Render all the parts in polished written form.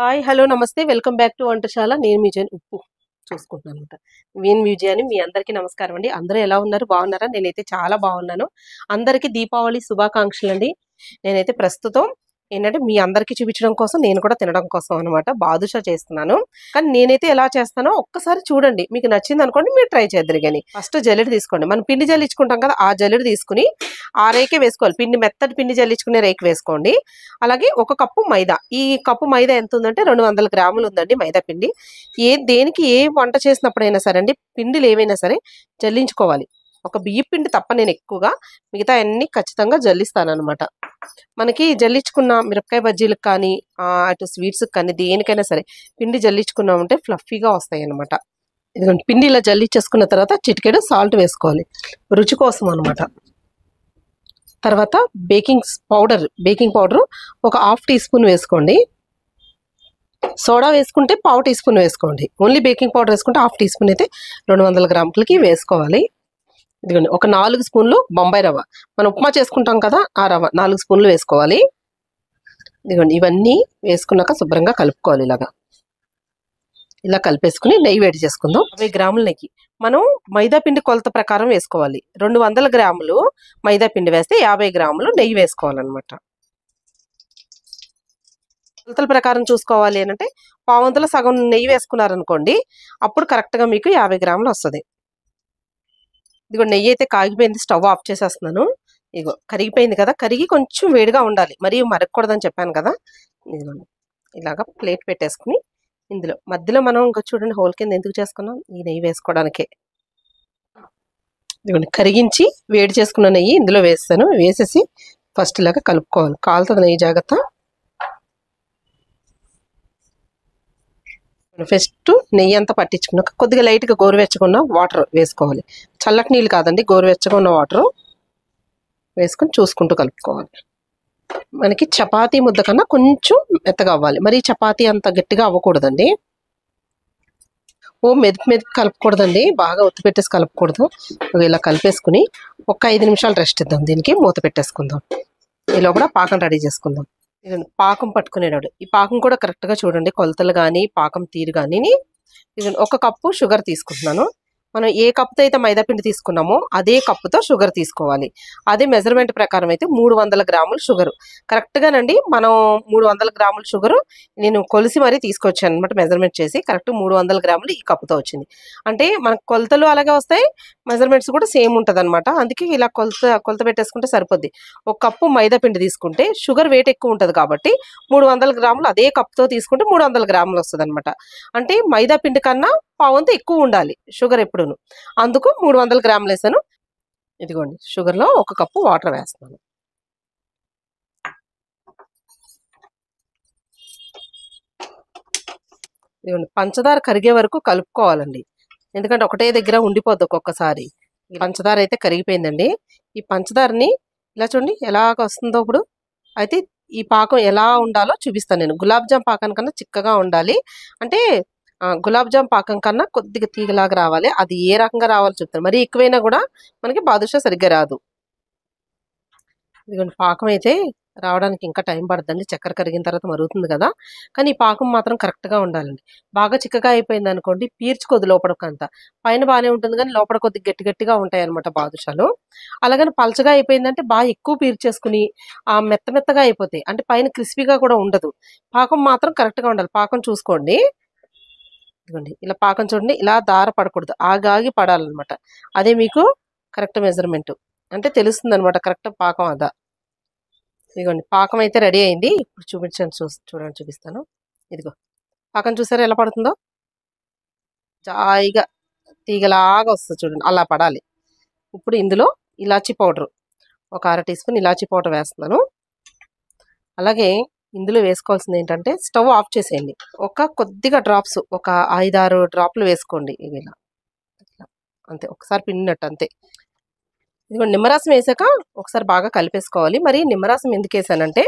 High hello नमस्ते welcome back to వంటశాల నేను మీ జన్ ఉప్పు చూసుకుంటున్నాను అంట నేను విజయాని మీ అందరికీ నమస్కారం అండి అందరూ ఎలా ఉన్నారు బాగున్నారా నేనైతే చాలా బాగున్నాను అందరికీ దీపావళి శుభాకాంక్షలు అండి నేనైతే ప్రస్తుతం ఏంటంటే మీ అందరికీ చూపించడం కోసం నేను కూడా తినడం కోసం అన్నమాట బాదుషా చేస్తున్నాను కానీ నేనైతే ఎలా చేస్తానో ఒక్కసారి చూడండి మీకు నచ్చింది అనుకోండి మీరు ట్రై చేద్దరు గాని ఫస్ట్ జల్లెడ తీసుకోండి మనం పిండి జల్లించుకుంటాం కదా ఆ జల్లెడ తీసుకొని ఆ రేకే వేసుకోవాలి పిండి మెత్తటి పిండి జల్లించుకునే రేకే వేసుకోండి అలాగే ఒక కప్పు మైదా ఈ కప్పు మైదా ఎంత ఉందంటే 200 గ్రాములు ఉందండి మైదా పిండి ఏ దేనికి ఏ వంట చేసినప్పుడైనా సరే అండి పిండిలు ఏమైనా సరే జల్లించుకోవాలి ఒక బియ్యం పిండి తప్ప నేను ఎక్కువగా మిగతా అన్ని ఖచ్చితంగా జల్లిస్తాను అన్నమాట మనకి జల్లించుకున్న మిరపకాయ బజ్జీలకు కానీ అటు స్వీట్స్కి కానీ దేనికైనా సరే పిండి జల్లించుకున్నాం అంటే ఫ్లఫీగా వస్తాయి అన్నమాట ఇదిగోండి పిండి ఇలా జల్లించేసుకున్న తర్వాత చిటికెడు సాల్ట్ వేసుకోవాలి రుచి కోసం అన్నమాట తర్వాత బేకింగ్ పౌడర్ ఒక ½ టీ స్పూన్ వేసుకోండి సోడా వేసుకుంటే ½ టీ స్పూన్ వేసుకోండి ఓన్లీ బేకింగ్ పౌడర్ వేసుకుంటే ½ టీ స్పూన్ అయితే 200 గ్రాములకి వేసుకోవాలి ఇదిగోండి ఒక 4 స్పూన్లు బొంబాయి రవ్వ మనం ఉప్మా చేసుకుంటాం కదా ఆ రవ్వ 4 స్పూన్లు వేసుకోవాలి ఇదిగోండి ఇవన్నీ వేసుకున్నాక శుభ్రంగా కలుపుకోవాలి ఇలా కలిపేసుకుని నెయ్యి వేడి చేసుకుందాం 20 గ్రాముల నెయ్యి మనం మైదా పిండి కొలత ప్రకారం వేసుకోవాలి 200 గ్రాములు మైదా పిండి వేస్తే 50 గ్రాములు నెయ్యి వేసుకోవాలన్నమాట కొలతల ప్రకారం చూసుకోవాలి అంటే పావంతల సగం నెయ్యి వేసుకున్నారనుకోండి అప్పుడు కరెక్ట్గా మీకు 50 గ్రాములు వస్తుంది ఇదిగో నెయ్యి అయితే కాగిపోయింది స్టవ్ ఆఫ్ చేసేస్తున్నాను ఇదిగో కరిగిపోయింది కదా కరిగి కొంచెం వేడిగా ఉండాలి మరీ మరగకూడదని చెప్పాను కదా ఇదిగోండి ఇలాగ ప్లేట్ పెట్టేసుకుని ఇందులో మధ్యలో మనం ఇంకా చూడండి హోల్ కింద ఎందుకు చేసుకున్నాం ఈ నెయ్యి వేసుకోవడానికే ఇదిగోండి కరిగించి వేడి చేసుకున్న నెయ్యి ఇందులో వేస్తాను వేసేసి ఫస్ట్ ఇలాగ కలుపుకోవాలి కాలుతుంది నెయ్యి జాగ్రత్త ఫస్ట్ నెయ్యి అంతా పట్టించుకున్నాక కొద్దిగా లైట్గా గోరువెచ్చగా వాటర్ వేసుకోవాలి చల్లటి నీళ్ళు కాదండి గోరువెచ్చగా ఉన్న వాటర్ వేసుకొని చూసుకుంటూ కలుపుకోవాలి మనకి చపాతీ ముద్ద కన్నా కొంచెం మెత్తగా అవ్వాలి మరి చపాతీ అంత గట్టిగా అవ్వకూడదండి మెదుపు కలపకూడదండి బాగా ఒత్తి పెట్టేసి కలపకూడదు ఇలా కలిపేసుకుని ఒక 5 నిమిషాలు రెస్ట్ ఇద్దాం దీనికి మూత పెట్టేసుకుందాం ఇలా కూడా పాకం రెడీ చేసుకుందాం ఇదండి పాకం పట్టుకునేవాడు ఈ పాకం కూడా కరెక్ట్గా చూడండి కొలతలు కానీ పాకం తీరు కానీ ఇదండి ఒక కప్పు షుగర్ తీసుకుంటున్నాను మనం ఏ కప్పుతో అయితే మైదాపిండి తీసుకున్నామో అదే కప్పుతో షుగర్ తీసుకోవాలి అదే మెజర్మెంట్ ప్రకారం అయితే 300 గ్రాములు షుగరు కరెక్ట్గానండి మనం 300 గ్రాముల షుగరు నేను కొలిసి మరీ తీసుకొచ్చాను అనమాట మెజర్మెంట్ చేసి కరెక్ట్ 300 గ్రాములు ఈ కప్పుతో వచ్చింది అంటే మనకు కొలతలు అలాగే వస్తాయి మెజర్మెంట్స్ కూడా సేమ్ ఉంటుంది అనమాట అందుకే ఇలా కొలత పెట్టేసుకుంటే సరిపోద్ది ఒక కప్పు మైదాపిండి తీసుకుంటే షుగర్ వెయిట్ ఎక్కువ ఉంటుంది కాబట్టి 300 గ్రాములు అదే కప్పుతో తీసుకుంటే 300 గ్రాములు వస్తుంది అనమాట అంటే మైదాపిండి కన్నా పావంత ఎక్కువ ఉండాలి షుగర్ ఎప్పుడూను అందుకు 300 గ్రాములు వేసాను ఇదిగోండి షుగర్లో ఒక కప్పు వాటర్ వేస్తున్నాను ఇదిగోండి పంచదార కరిగే వరకు కలుపుకోవాలండి ఎందుకంటే ఒకటే దగ్గర ఉండిపోద్ది ఒక్కొక్కసారి పంచదార అయితే కరిగిపోయిందండి ఈ పంచదారని ఇలా చూడండి ఎలా వస్తుందో ఇప్పుడు అయితే ఈ పాకం ఎలా ఉండాలో చూపిస్తాను నేను గులాబ్ జామ్ పాకానికన్నా చిక్కగా ఉండాలి అంటే గులాబ్ జామ్ పాకం కన్నా కొద్దిగా తీగలాగా రావాలి అది ఏ రకంగా రావాలో చెప్తాను మరీ ఎక్కువైనా కూడా మనకి బాదుషా సరిగ్గా రాదు ఇదిగోండి పాకం అయితే రావడానికి ఇంకా టైం పడుతుందండి చక్కెర కరిగిన తర్వాత మరుగుతుంది కదా కానీ ఈ పాకం మాత్రం కరెక్ట్గా ఉండాలండి బాగా చిక్కగా అయిపోయింది అనుకోండి పీర్చుకోదు లోపలికంతా పైన బాగానే ఉంటుంది కానీ లోపల కొద్దిగా గట్టిగా ఉంటాయి అనమాట బాదుషాలు అలాగని పలచగా అయిపోయిందంటే బాగా ఎక్కువ పీర్చేసుకుని ఆ మెత్తగా అయిపోతాయి అంటే పైన క్రిస్పీగా కూడా ఉండదు పాకం మాత్రం కరెక్ట్గా ఉండాలి పాకం చూసుకోండి ఇదిగోండి ఇలా పాకం చూడండి ఇలా దార పడకూడదు ఆగాగి పడాలన్నమాట అదే మీకు కరెక్ట్ మెజర్మెంట్ అంటే తెలుస్తుంది అనమాట కరెక్ట్ పాకం అదా ఇదిగోండి పాకం అయితే రెడీ అయింది ఇప్పుడు చూపిస్తాను ఇదిగో పాకం చూసారా ఎలా పడుతుందో జాయిగా తీగలాగా వస్తుంది చూడండి అలా పడాలి ఇప్పుడు ఇందులో ఇలాచీ పౌడర్ ఒక 1/2 టీ స్పూన్ ఇలాచీ పౌడర్ వేస్తున్నాను అలాగే ఇందులో వేసుకోవాల్సింది ఏంటంటే స్టవ్ ఆఫ్ చేసేయండి ఒక కొద్దిగా డ్రాప్స్ ఒక 5-6 డ్రాప్లు వేసుకోండి ఇవి ఇలా అంతే ఒకసారి పిండినట్టు అంతే ఇదిగో నిమ్మరసం వేసాక ఒకసారి బాగా కలిపేసుకోవాలి మరి నిమ్మరసం ఎందుకు వేసానంటే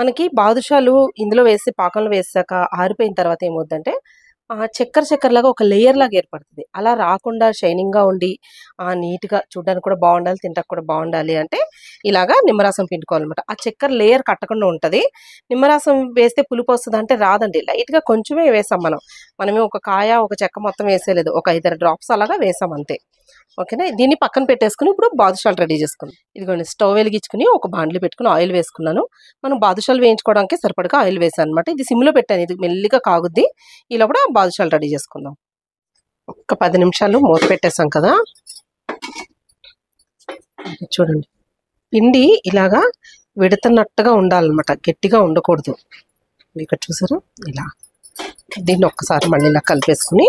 మనకి బాదుషాలు ఇందులో వేసి పాకంలో వేసాక ఆరిపోయిన తర్వాత ఏమవుతుందంటే చక్కర చక్కరలాగా ఒక లేయర్ లాగా ఏర్పడుతుంది. అలా రాకుండా షైనింగ్గా ఉండి నీట్గా చూడడానికి కూడా బాగుండాలి, తింటాక కూడా బాగుండాలి అంటే ఇలాగా నిమ్మరసం పిండుకోవాలన్నమాట. ఆ చక్కెర లేయర్ కట్టకుండా ఉంటుంది. నిమ్మరసం వేస్తే పులుపు వస్తుంది అంటే రాదండి, లైట్గా కొంచెమే వేసాం మనం. మనమే ఒక కాయ ఒక చెక్క మొత్తం వేసేయలేదు, ఒక 5-6 డ్రాప్స్ అలాగా వేసాం అంతే. ఓకేనా, దీన్ని పక్కన పెట్టేసుకుని ఇప్పుడు బాదుషాలు రెడీ చేసుకుందాం. ఇదిగోండి స్టవ్ వెలిగించుకుని ఒక బాండ్లు పెట్టుకుని ఆయిల్ వేసుకున్నాను. మనం బాదుషాలు వేయించుకోవడానికి సరిపడగా ఆయిల్ వేసాను అనమాట. ఇది సిమ్లో పెట్టాను, ఇది మెల్లిగా కాగుద్ది. ఇలా కూడా బాదుషాలు రెడీ చేసుకుందాం. ఒక 10 నిమిషాలు మూత పెట్టేసాం కదా, చూడండి పిండి ఇలాగా విడతనట్టుగా ఉండాలన్నమాట, గట్టిగా ఉండకూడదు. ఇక్కడ చూసారా, ఇలా దీన్ని ఒక్కసారి మళ్ళీ ఇలా కలిపేసుకుని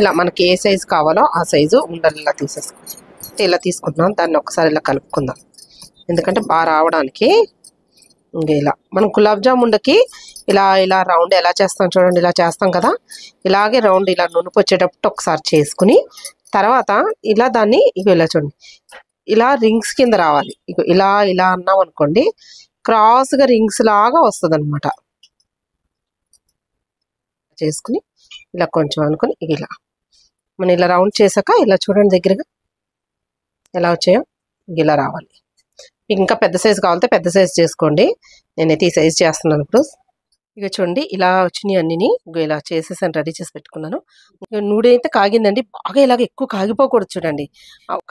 ఇలా మనకి ఏ సైజు కావాలో ఆ సైజు ఉండలు ఇలా తీసేసుకుందాం. ఇలా తీసుకుంటున్నాం, దాన్ని ఒకసారి ఇలా కలుపుకుందాం, ఎందుకంటే బాగా రావడానికి. ఇంకా ఇలా మనం గులాబ్ జామ్ ఉండకి ఇలా ఇలా రౌండ్ ఎలా చేస్తాం చూడండి, ఇలా చేస్తాం కదా, ఇలాగే రౌండ్ ఇలా నునుపు వచ్చేటప్పుడు ఒకసారి చేసుకుని తర్వాత ఇలా దాన్ని ఇక ఇలా చూడండి, ఇలా రింగ్స్ కింద రావాలి. ఇక ఇలా ఇలా అన్నాం అనుకోండి, క్రాస్గా రింగ్స్ లాగా వస్తుంది అనమాట. చేసుకుని ఇలా కొంచెం అనుకుని ఇలా మనం ఇలా రౌండ్ చేశాక ఇలా చూడండి దగ్గరగా ఎలా వచ్చాయో ఇలా రావాలి. ఇంకా పెద్ద సైజు కావాలంటే పెద్ద సైజు చేసుకోండి, నేనైతే ఈ సైజు చేస్తున్నాను. ఇప్పుడు ఇక చూడండి ఇలా వచ్చినాయి అన్నీ, ఇలా చేసేసాను, రెడీ చేసి పెట్టుకున్నాను. నూనె అయితే కాగిందండి, బాగా ఇలాగ ఎక్కువ కాగిపోకూడదు చూడండి,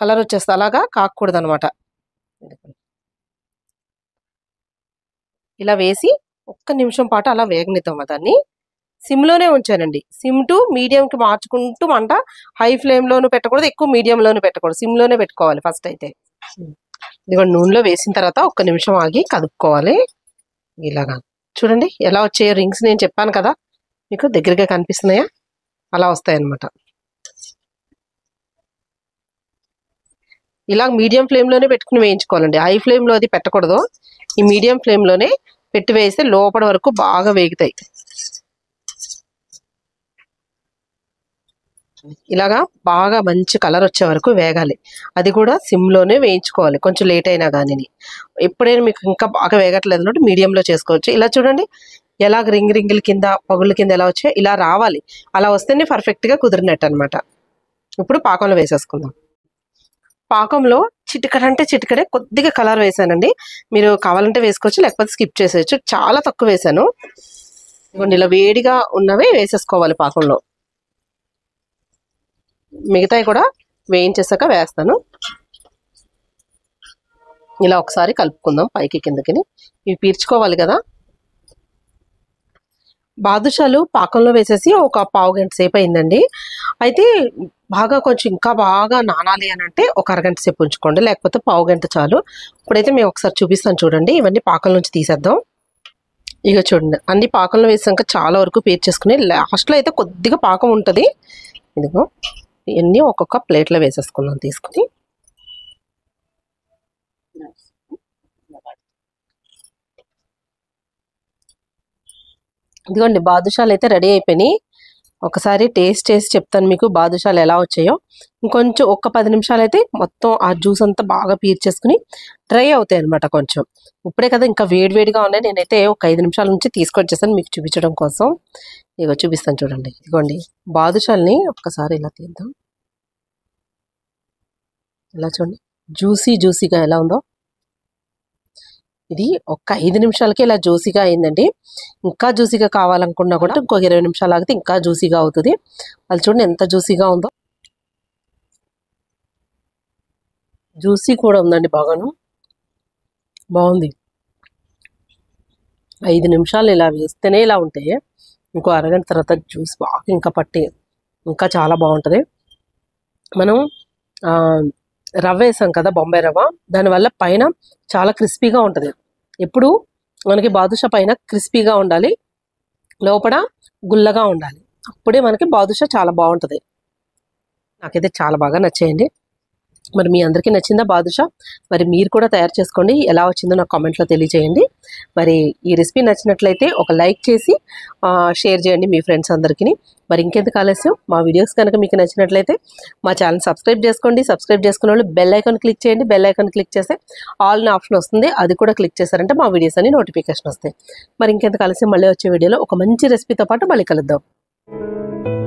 కలర్ వచ్చేస్తే అలాగా కాకూడదు అనమాట. ఇలా వేసి ఒక్క నిమిషం పాటు అలా వేగనిద్దాం. దాన్ని సిమ్లోనే ఉంచానండి, సిమ్ టు మీడియంకి మార్చుకుంటూ మంట. హై ఫ్లేమ్లోనూ పెట్టకూడదు, ఎక్కువ మీడియంలోనూ పెట్టకూడదు, సిమ్లోనే పెట్టుకోవాలి ఫస్ట్ అయితే. ఇదిగోండి నూనెలో వేసిన తర్వాత ఒక్క నిమిషం ఆగి కదుపుకోవాలి. ఇలాగా చూడండి ఎలా వచ్చాయో రింగ్స్, నేను చెప్పాను కదా మీకు దగ్గరగా కనిపిస్తున్నాయా, అలా వస్తాయన్నమాట. ఇలా మీడియం ఫ్లేమ్లోనే పెట్టుకుని వేయించుకోవాలండి, హై ఫ్లేమ్లో అది పెట్టకూడదు. ఈ మీడియం ఫ్లేమ్లోనే పెట్టి వేస్తే లోపల వరకు బాగా వేగుతాయి. ఇలాగా బాగా మంచి కలర్ వచ్చే వరకు వేగాలి, అది కూడా సిమ్లోనే వేయించుకోవాలి, కొంచెం లేట్ అయినా కానీ. ఎప్పుడైనా మీకు ఇంకా బాగా వేగట్లేదు అంటే మీడియంలో చేసుకోవచ్చు. ఇలా చూడండి ఎలా రింగ్ రింగుల కింద పగుళ్ళ కింద ఎలా వచ్చాయో ఇలా రావాలి, అలా వస్తేనే పర్ఫెక్ట్గా కుదిరినట్టు అనమాట. ఇప్పుడు పాకంలో వేసేసుకుందాం. పాకంలో చిటికడంటే చిటికడే కొద్దిగా కలర్ వేసానండి, మీరు కావాలంటే వేసుకోవచ్చు లేకపోతే స్కిప్ చేసేయచ్చు. చాలా తక్కువ వేసాను. ఇలా వేడిగా ఉన్నవే వేసేసుకోవాలి పాకంలో, మిగతాయి కూడా వేయించేసాక వేస్తాను. ఇలా ఒకసారి కలుపుకుందాం పైకి కిందకి, ఇవి పీర్చుకోవాలి కదా. బాదుషాలు పాకంలో వేసేసి ఒక 1/2 గంట సేపు అయిందండి. అయితే బాగా కొంచెం ఇంకా బాగా నానాలి అని అంటే ఒక 1/2 గంట సేపు ఉంచుకోండి, లేకపోతే 1/2 గంట చాలు. ఇప్పుడైతే మేము ఒకసారి చూపిస్తాను చూడండి. ఇవన్నీ పాకం నుంచి తీసేద్దాం. ఇక చూడండి అన్ని పాకంలో వేసాక చాలా వరకు పీర్చేసుకుని లాస్ట్లో అయితే కొద్దిగా పాకం ఉంటుంది. ఇదిగో ఇవన్నీ ఒక్కొక్క ప్లేట్లో వేసేసుకున్నాను తీసుకుని. ఇదిగోండి బాదుషాలు అయితే రెడీ అయిపోయినాయి. ఒకసారి టేస్ట్ చేసి చెప్తాను మీకు బాదుషాలు ఎలా వచ్చాయో. ఇంకొంచెం ఒక 10 నిమిషాలు అయితే మొత్తం ఆ జ్యూస్ అంతా బాగా పీర్చేసుకుని డ్రై అవుతాయి అనమాట. కొంచెం ఇప్పుడే కదా ఇంకా వేడివేడిగా ఉన్నాయి, నేనైతే ఒక 5 నిమిషాల నుంచి తీసుకొచ్చేసాను మీకు చూపించడం కోసం. ఇగో చూపిస్తాను చూడండి. ఇదిగోండి బాదుషాలని ఒక్కసారి ఇలా తీద్దాం, ఇలా చూడండి జ్యూసీ జ్యూసీగా ఎలా ఉందో. ఇది ఒక 5 నిమిషాలకే ఇలా జ్యూసీగా అయిందండి. ఇంకా జ్యూసీగా కావాలనుకున్నా కూడా ఇంకొక 20 నిమిషాలు ఆగితే ఇంకా జ్యూసీగా అవుతుంది. అది చూడండి ఎంత జ్యూసీగా ఉందో, జ్యూసీ కూడా ఉందండి బాగాను, బాగుంది. 5 నిమిషాలు ఇలా వేస్తేనే ఇలా ఉంటాయి, ఇంకో 1/2 గంట తర్వాత జ్యూస్ బాగా ఇంకా పట్టి ఇంకా చాలా బాగుంటుంది. మనం రవ్వ వేసాం కదా, బొంబాయి రవ్వ, దానివల్ల పైన చాలా క్రిస్పీగా ఉంటుంది. ఎప్పుడు మనకి బాదుషా పైన క్రిస్పీగా ఉండాలి, లోపల గుల్లగా ఉండాలి, అప్పుడే మనకి బాదుషా చాలా బాగుంటుంది. నాకైతే చాలా బాగా నచ్చాయండి. మరి మీ అందరికీ నచ్చిందా బాదుషా? మరి మీరు కూడా తయారు చేసుకోండి. ఎలా వచ్చిందో నాకు కామెంట్ లో తెలియజేయండి. మరి ఈ రెసిపీ నచ్చినట్లయితే ఒక లైక్ చేసి షేర్ చేయండి మీ ఫ్రెండ్స్ అందరికీ. మరి ఇంకెందుకు ఆలస్యం, మా వీడియోస్ కనుక మీకు నచ్చినట్లయితే మా ఛానల్ సబ్స్క్రైబ్ చేసుకోండి. సబ్స్క్రైబ్ చేసుకున్న వాళ్ళు బెల్ ఐకాన్ క్లిక్ చేయండి. బెల్ ఐకాన్ క్లిక్ చేస్తే ఆల్ అనే ఆప్షన్ వస్తుంది, అది కూడా క్లిక్ చేశారంటే మా వీడియోస్ అన్ని నోటిఫికేషన్ వస్తాయి. మరి ఇంకెందుకు ఆలస్యం, మళ్ళీ వచ్చే వీడియోలో ఒక మంచి రెసిపీతో పాటు మళ్ళీ కలుద్దాం.